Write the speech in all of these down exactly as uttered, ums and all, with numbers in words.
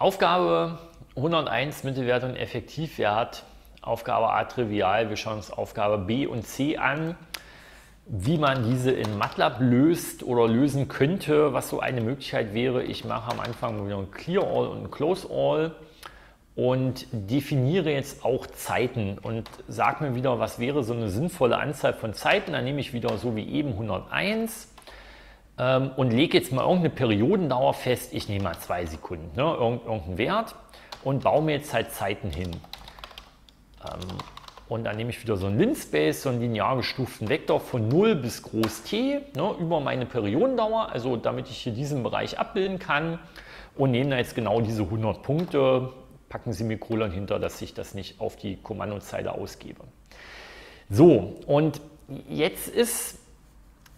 Aufgabe hunderteins, Mittelwert und Effektivwert. Aufgabe A trivial. Wir schauen uns Aufgabe B und C an, wie man diese in MATLAB löst oder lösen könnte, was so eine Möglichkeit wäre. Ich mache am Anfang wieder ein Clear All und ein Close All und definiere jetzt auch Zeiten und sage mir wieder, was wäre so eine sinnvolle Anzahl von Zeiten. Dann nehme ich wieder so wie eben hunderteins. Und lege jetzt mal irgendeine Periodendauer fest, ich nehme mal zwei Sekunden, ne? Irgend, irgendeinen Wert und baue mir jetzt halt Zeiten hin. Und dann nehme ich wieder so einen Linspace, so einen linear gestuften Vektor von null bis groß T, ne? Über meine Periodendauer, also damit ich hier diesen Bereich abbilden kann, und nehme da jetzt genau diese hundert Punkte, packen Semikolon hinter, dass ich das nicht auf die Kommandozeile ausgebe. So, und jetzt ist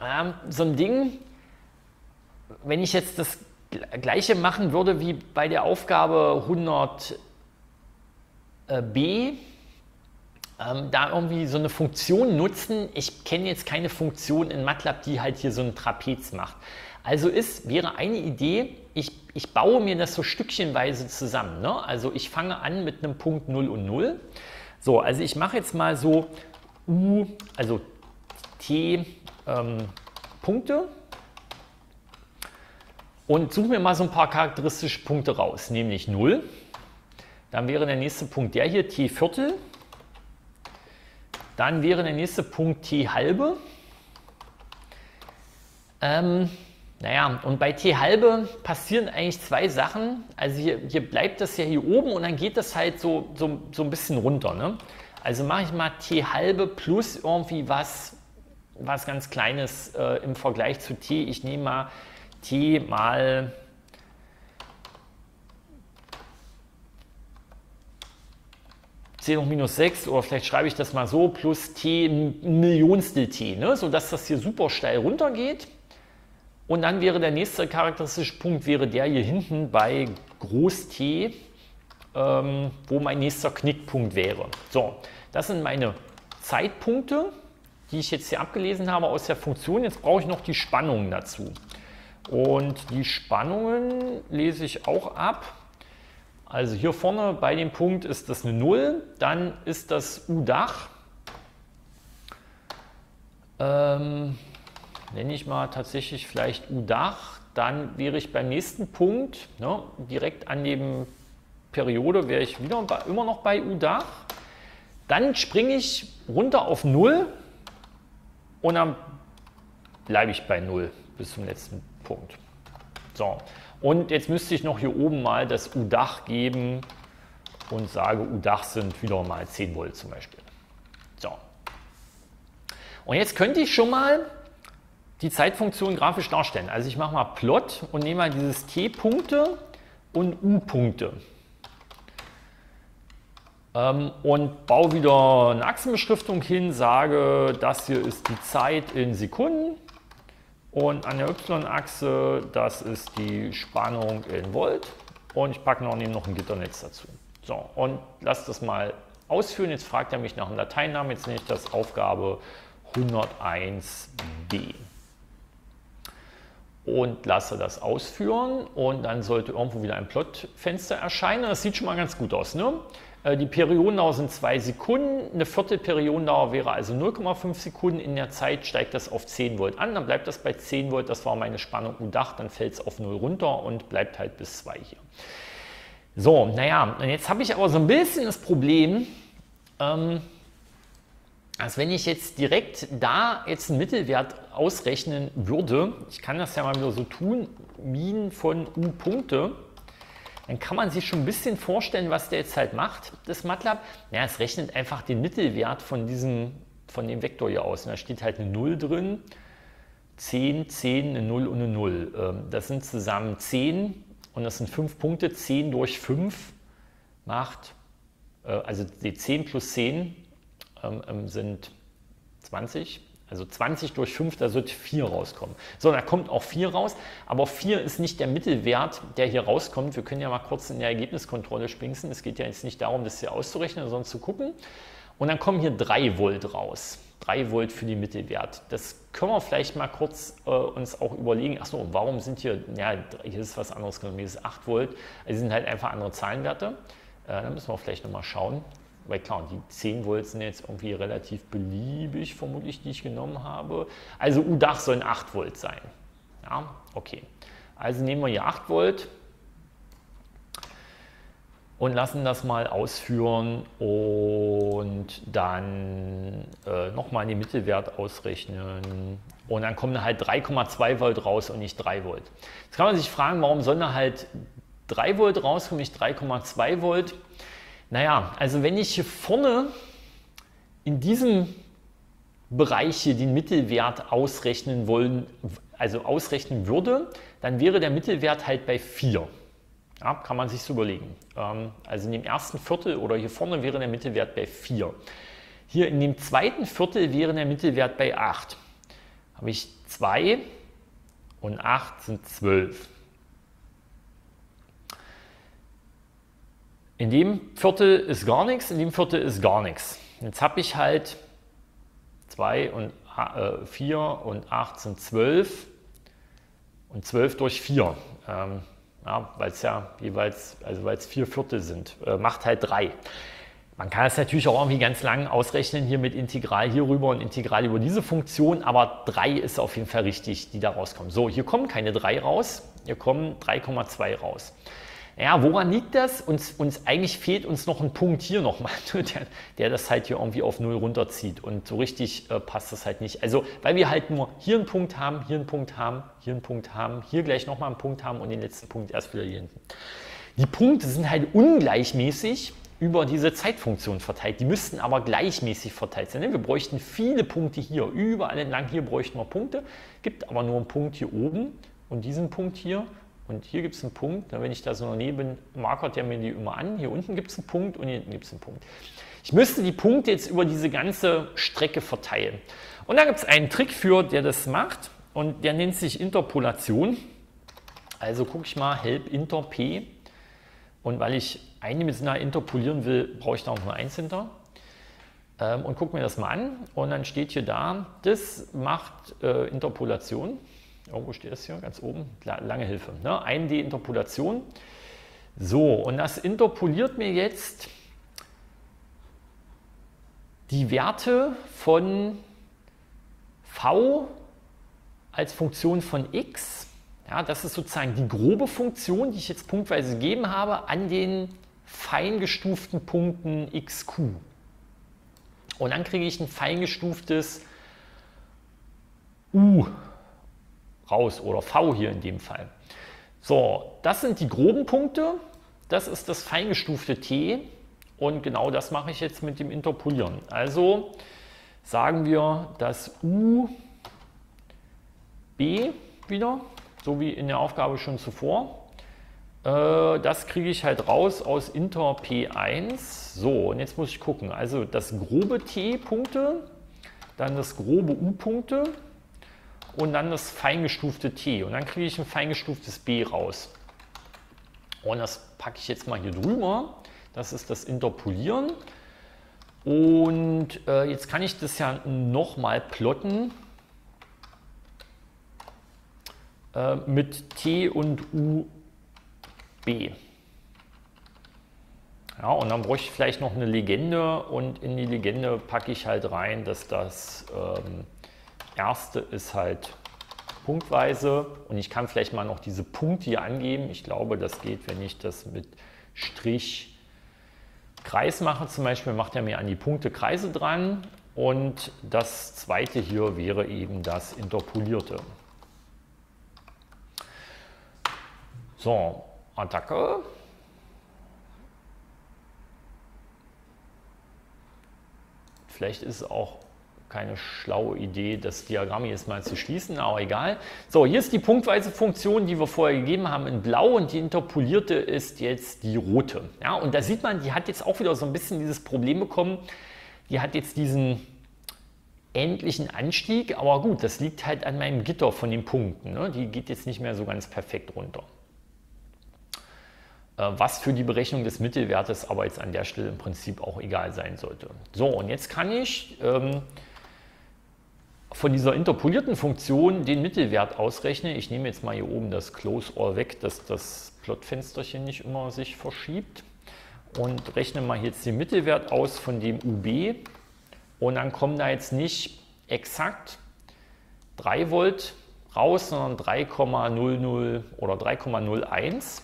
ähm, so ein Ding, wenn ich jetzt das Gleiche machen würde wie bei der Aufgabe hundertb, ähm, da irgendwie so eine Funktion nutzen. Ich kenne jetzt keine Funktion in MATLAB, die halt hier so ein Trapez macht. Also ist, wäre eine Idee, ich, ich baue mir das so stückchenweise zusammen, ne? Also ich fange an mit einem Punkt null und null. So, also ich mache jetzt mal so U, also T ähm, Punkte. Und suche mir mal so ein paar charakteristische Punkte raus, nämlich null. Dann wäre der nächste Punkt der hier, t Viertel. Dann wäre der nächste Punkt t halbe. Ähm, naja, und bei t halbe passieren eigentlich zwei Sachen. Also hier, hier bleibt das ja hier oben und dann geht das halt so, so, so ein bisschen runter, ne? Also mache ich mal t halbe plus irgendwie was, was ganz Kleines äh, im Vergleich zu t. Ich nehme mal t mal zehn hoch minus sechs, oder vielleicht schreibe ich das mal so, plus t Millionstel t, ne? Sodass das hier super steil runter geht. Und dann wäre der nächste charakteristische Punkt, wäre der hier hinten bei groß T, ähm, wo mein nächster Knickpunkt wäre. So, das sind meine Zeitpunkte, die ich jetzt hier abgelesen habe aus der Funktion. Jetzt brauche ich noch die Spannungen dazu. Und die Spannungen lese ich auch ab. Also hier vorne bei dem Punkt ist das eine null, dann ist das U-Dach. Ähm, nenne ich mal tatsächlich vielleicht U-Dach. Dann wäre ich beim nächsten Punkt, ne, direkt an dem Periode, wäre ich wieder bei, immer noch bei U-Dach. Dann springe ich runter auf null und dann bleibe ich bei null bis zum letzten Punkt. Punkt. So, und jetzt müsste ich noch hier oben mal das U-Dach geben und sage, U-Dach sind wieder mal zehn Volt zum Beispiel. So. Und jetzt könnte ich schon mal die Zeitfunktion grafisch darstellen. Also ich mache mal Plot und nehme mal dieses T-Punkte und U-Punkte. Ähm, und baue wieder eine Achsenbeschriftung hin, sage, das hier ist die Zeit in Sekunden. Und an der Y-Achse, das ist die Spannung in Volt. Und ich packe noch, nehme noch ein Gitternetz dazu. So, und lasse das mal ausführen. Jetzt fragt er mich nach einem Dateinamen. Jetzt nehme ich das Aufgabe hunderteins b. Und lasse das ausführen. Und dann sollte irgendwo wieder ein Plotfenster erscheinen. Das sieht schon mal ganz gut aus, ne? Die Periodendauer sind zwei Sekunden, eine Viertelperiodendauer wäre also null Komma fünf Sekunden. In der Zeit steigt das auf zehn Volt an, dann bleibt das bei zehn Volt, das war meine Spannung U-Dach, dann fällt es auf null runter und bleibt halt bis zwei hier. So, naja, und jetzt habe ich aber so ein bisschen das Problem, ähm, dass wenn ich jetzt direkt da jetzt einen Mittelwert ausrechnen würde, ich kann das ja mal wieder so tun, min von U-Punkte, dann kann man sich schon ein bisschen vorstellen, was der jetzt halt macht, das MATLAB. Naja, es rechnet einfach den Mittelwert von diesem, von dem Vektor hier aus. Und da steht halt eine null drin, zehn, zehn, eine null und eine null. Das sind zusammen zehn und das sind fünf Punkte. zehn durch fünf macht, also die zehn plus zehn sind zwanzig. Also zwanzig durch fünf, da sollte vier rauskommen. So, da kommt auch vier raus, aber vier ist nicht der Mittelwert, der hier rauskommt. Wir können ja mal kurz in der Ergebniskontrolle spinksen. Es geht ja jetzt nicht darum, das hier auszurechnen, sondern zu gucken. Und dann kommen hier drei Volt raus. drei Volt für die Mittelwert. Das können wir vielleicht mal kurz äh, uns auch überlegen. Achso, warum sind hier, ja, hier ist was anderes genommen, hier ist acht Volt. Also sind halt einfach andere Zahlenwerte. Äh, da müssen wir vielleicht nochmal schauen. Weil klar, die zehn Volt sind jetzt irgendwie relativ beliebig, vermutlich, die ich genommen habe. Also U D A C sollen acht Volt sein. Ja, okay. Also nehmen wir hier acht Volt und lassen das mal ausführen und dann äh, nochmal den Mittelwert ausrechnen. Und dann kommen halt drei Komma zwei Volt raus und nicht drei Volt. Jetzt kann man sich fragen, warum sollen da halt drei Volt rauskommen, nicht drei Komma zwei Volt? Naja, also wenn ich hier vorne in diesem Bereich hier den Mittelwert ausrechnen wollen, also ausrechnen würde, dann wäre der Mittelwert halt bei vier. Ja, kann man sich so überlegen. Also in dem ersten Viertel oder hier vorne wäre der Mittelwert bei vier. Hier in dem zweiten Viertel wäre der Mittelwert bei acht. Habe ich zwei und acht sind zwölf. In dem Viertel ist gar nichts, in dem Viertel ist gar nichts. Jetzt habe ich halt zwei und äh, vier und acht sind zwölf und zwölf durch vier, ähm, ja, weil es ja jeweils, also weil es vier Viertel sind, äh, macht halt drei. Man kann es natürlich auch irgendwie ganz lang ausrechnen hier mit Integral hierüber und Integral über diese Funktion, aber drei ist auf jeden Fall richtig, die da rauskommen. So, hier kommen keine drei raus, hier kommen drei Komma zwei raus. Ja, woran liegt das? Uns, uns eigentlich fehlt uns noch ein Punkt hier nochmal, der, der das halt hier irgendwie auf null runterzieht. Und so richtig äh, passt das halt nicht. Also, weil wir halt nur hier einen Punkt haben, hier einen Punkt haben, hier einen Punkt haben, hier gleich nochmal einen Punkt haben und den letzten Punkt erst wieder hier hinten. Die Punkte sind halt ungleichmäßig über diese Zeitfunktion verteilt. Die müssten aber gleichmäßig verteilt sein. Wir bräuchten viele Punkte hier. Überall entlang hier bräuchten wir Punkte. Gibt aber nur einen Punkt hier oben und diesen Punkt hier. Und hier gibt es einen Punkt, wenn ich da so daneben markert der mir die immer an. Hier unten gibt es einen Punkt und hier hinten gibt es einen Punkt. Ich müsste die Punkte jetzt über diese ganze Strecke verteilen. Und da gibt es einen Trick für, der das macht. Und der nennt sich Interpolation. Also gucke ich mal, help interp. Und weil ich eine Dimensional interpolieren will, brauche ich da auch nur eins hinter. Und gucke mir das mal an. Und dann steht hier da, das macht äh, Interpolation. Irgendwo steht das hier, ganz oben, lange Hilfe, ne? eins D Interpolation. So, und das interpoliert mir jetzt die Werte von v als Funktion von x. Ja, das ist sozusagen die grobe Funktion, die ich jetzt punktweise gegeben habe, an den fein gestuften Punkten x q. Und dann kriege ich ein feingestuftes u raus oder v hier in dem Fall. So, das sind die groben Punkte, das ist das feingestufte t und genau das mache ich jetzt mit dem Interpolieren. Also sagen wir, dass u b wieder, so wie in der Aufgabe schon zuvor, äh, das kriege ich halt raus aus interp eins. So, und jetzt muss ich gucken, also das grobe t-Punkte, dann das grobe u-Punkte, und dann das feingestufte t. Und dann kriege ich ein feingestuftes b raus. Und das packe ich jetzt mal hier drüber. Das ist das Interpolieren. Und äh, jetzt kann ich das ja nochmal plotten äh, mit t und u b. Ja, und dann bräuchte ich vielleicht noch eine Legende. Und in die Legende packe ich halt rein, dass das... Ähm, erste ist halt punktweise und ich kann vielleicht mal noch diese Punkte hier angeben. Ich glaube, das geht, wenn ich das mit Strich Kreis mache. Zum Beispiel macht er mir an die Punkte Kreise dran und das zweite hier wäre eben das Interpolierte. So, Attacke. Vielleicht ist es auch keine schlaue Idee, das Diagramm jetzt mal zu schließen, aber egal. So, hier ist die punktweise Funktion, die wir vorher gegeben haben, in blau und die interpolierte ist jetzt die rote. Ja, und da sieht man, die hat jetzt auch wieder so ein bisschen dieses Problem bekommen. Die hat jetzt diesen endlichen Anstieg, aber gut, das liegt halt an meinem Gitter von den Punkten, ne? Die geht jetzt nicht mehr so ganz perfekt runter. was für die Berechnung des Mittelwertes aber jetzt an der Stelle im Prinzip auch egal sein sollte. So, und jetzt kann ich ähm, von dieser interpolierten Funktion den Mittelwert ausrechnen. Ich nehme jetzt mal hier oben das Close All weg, dass das Plotfensterchen nicht immer sich verschiebt. Und rechne mal jetzt den Mittelwert aus von dem U B. Und dann kommen da jetzt nicht exakt drei Volt raus, sondern drei Komma null null oder drei Komma null eins.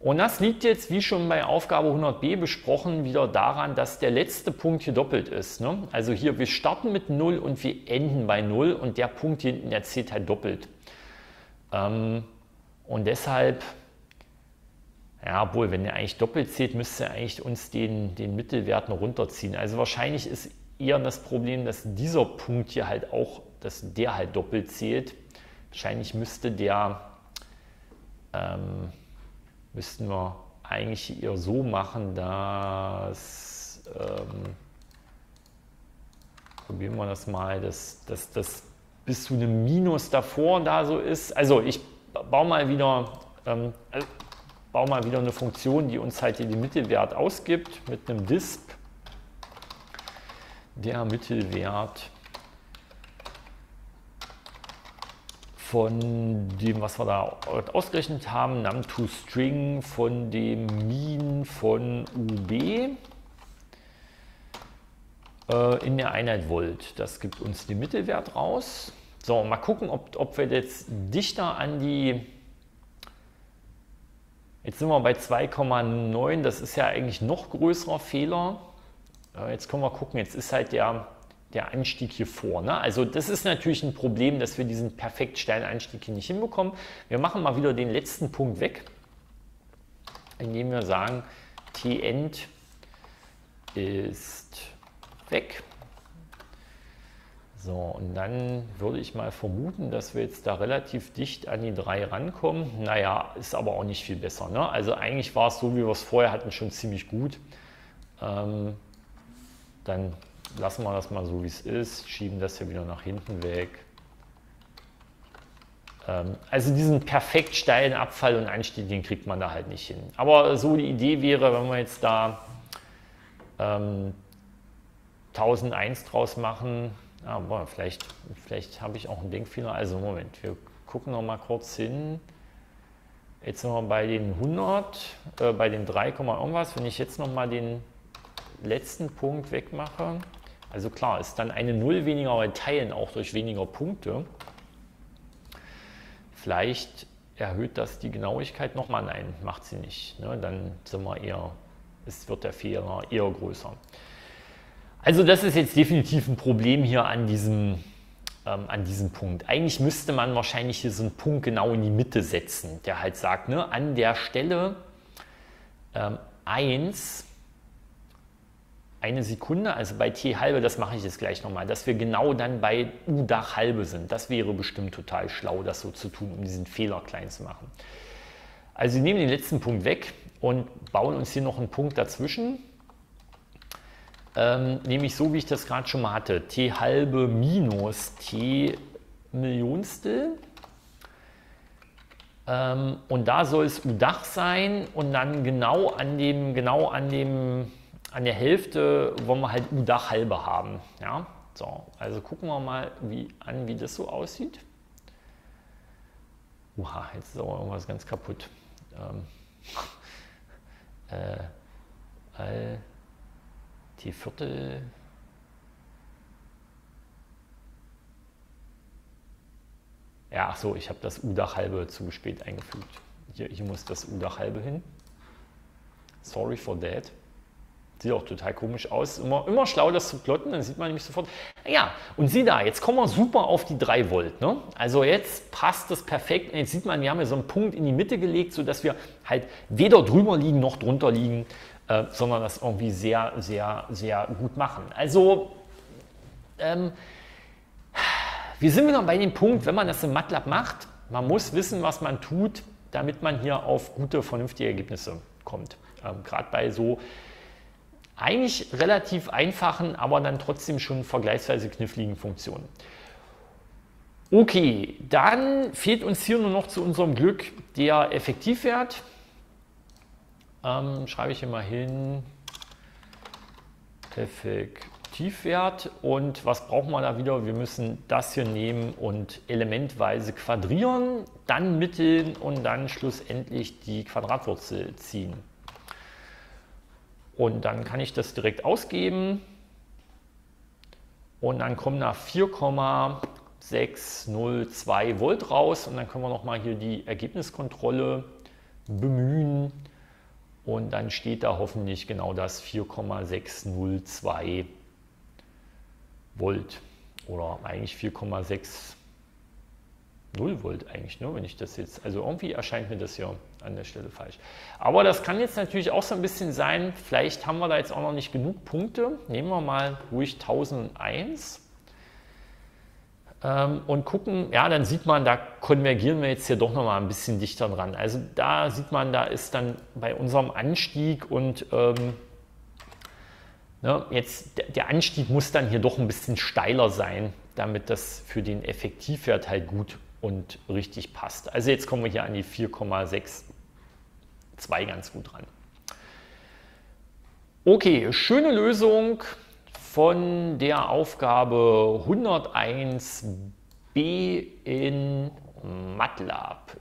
Und das liegt jetzt, wie schon bei Aufgabe hundert b besprochen, wieder daran, dass der letzte Punkt hier doppelt ist, ne? Also hier, wir starten mit null und wir enden bei null und der Punkt hier hinten, der zählt halt doppelt. Ähm, und deshalb, ja, obwohl, wenn der eigentlich doppelt zählt, müsste er eigentlich uns den, den Mittelwert noch runterziehen. Also wahrscheinlich ist eher das Problem, dass dieser Punkt hier halt auch, dass der halt doppelt zählt. Wahrscheinlich müsste der... Ähm, müssten wir eigentlich eher so machen, dass, ähm, probieren wir das mal, dass das bis zu einem Minus davor da so ist. Also ich baue mal wieder, ähm, äh, baue mal wieder eine Funktion, die uns halt den Mittelwert ausgibt mit einem disp. Der Mittelwert von dem, was wir da ausgerechnet haben, num to string von dem min von U B äh, in der Einheit Volt. Das gibt uns den Mittelwert raus. So, mal gucken, ob, ob wir jetzt dichter an die... Jetzt sind wir bei zwei Komma neun, das ist ja eigentlich noch größerer Fehler. Äh, jetzt können wir gucken, jetzt ist halt der... der Anstieg hier vor, ne? Also das ist natürlich ein Problem, dass wir diesen perfekt steilen Anstieg hier nicht hinbekommen. Wir machen mal wieder den letzten Punkt weg, indem wir sagen, T-End ist weg. So, und dann würde ich mal vermuten, dass wir jetzt da relativ dicht an die drei rankommen. Naja, ist aber auch nicht viel besser, ne? Also eigentlich war es so, wie wir es vorher hatten, schon ziemlich gut. Ähm, dann lassen wir das mal so, wie es ist, schieben das hier wieder nach hinten weg. Ähm, also diesen perfekt steilen Abfall und Anstieg, den kriegt man da halt nicht hin. Aber so die Idee wäre, wenn wir jetzt da ähm, tausend eins draus machen, aber vielleicht, vielleicht habe ich auch einen Denkfehler. Also Moment, wir gucken noch mal kurz hin. Jetzt sind wir bei den hundert, äh, bei den drei, irgendwas. Wenn ich jetzt noch mal den letzten Punkt wegmache, also klar, ist dann eine null weniger, weil teilen auch durch weniger Punkte. Vielleicht erhöht das die Genauigkeit nochmal. Nein, macht sie nicht. Ne? Dann sind wir eher, es wird der Fehler eher größer. Also das ist jetzt definitiv ein Problem hier an diesem, ähm, an diesem Punkt. Eigentlich müsste man wahrscheinlich hier so einen Punkt genau in die Mitte setzen, der halt sagt, ne, an der Stelle ähm, eins, eine Sekunde, also bei t halbe, das mache ich jetzt gleich nochmal, dass wir genau dann bei u Dach halbe sind. Das wäre bestimmt total schlau, das so zu tun, um diesen Fehler klein zu machen. Also wir nehmen den letzten Punkt weg und bauen uns hier noch einen Punkt dazwischen. Ähm, nämlich so, wie ich das gerade schon mal hatte, t halbe minus t Millionstel. Ähm, und da soll es u Dach sein und dann genau an dem, genau an dem, an der Hälfte wollen wir halt U-Dach halbe haben. Ja? So, also gucken wir mal wie, an, wie das so aussieht. Uha, jetzt ist aber irgendwas ganz kaputt. Ähm, äh, all, T-Viertel. Ja, ach so, ich habe das U-Dach halbe zu spät eingefügt. Hier, hier muss das U-Dach halbe hin. Sorry for that. Sieht auch total komisch aus. Immer, immer schlau, das zu plotten, dann sieht man nämlich sofort. Ja, und sieh da, jetzt kommen wir super auf die drei Volt. Ne? Also jetzt passt das perfekt. Und jetzt sieht man, wir haben ja so einen Punkt in die Mitte gelegt, sodass wir halt weder drüber liegen noch drunter liegen, äh, sondern das irgendwie sehr, sehr, sehr gut machen. Also, ähm, wir sind wieder bei dem Punkt, wenn man das im MATLAB macht, man muss wissen, was man tut, damit man hier auf gute, vernünftige Ergebnisse kommt. Ähm, Gerade bei so... eigentlich relativ einfachen, aber dann trotzdem schon vergleichsweise kniffligen Funktionen. Okay, dann fehlt uns hier nur noch zu unserem Glück der Effektivwert. ähm, schreibe ich hier mal hin, Effektivwert. Und was brauchen wir da wieder? Wir müssen das hier nehmen und elementweise quadrieren, dann mitteln und dann schlussendlich die Quadratwurzel ziehen. Und dann kann ich das direkt ausgeben. Und dann kommen da vier Komma sechs null zwei Volt raus. Und dann können wir nochmal hier die Ergebniskontrolle bemühen. Und dann steht da hoffentlich genau das vier Komma sechs null zwei Volt. Oder eigentlich vier Komma sechzig Volt eigentlich, ne? Wenn ich das jetzt, also irgendwie erscheint mir das hier an der Stelle falsch. Aber das kann jetzt natürlich auch so ein bisschen sein, vielleicht haben wir da jetzt auch noch nicht genug Punkte. Nehmen wir mal ruhig tausendundeins ähm, und gucken, ja, dann sieht man, da konvergieren wir jetzt hier doch nochmal ein bisschen dichter dran. Also da sieht man, da ist dann bei unserem Anstieg und ähm, ne, jetzt der Anstieg muss dann hier doch ein bisschen steiler sein, damit das für den Effektivwert halt gut und richtig passt. Also jetzt kommen wir hier an die vier Komma sechs zwei ganz gut ran. Okay, schöne Lösung von der Aufgabe hunderteins b in MATLAB.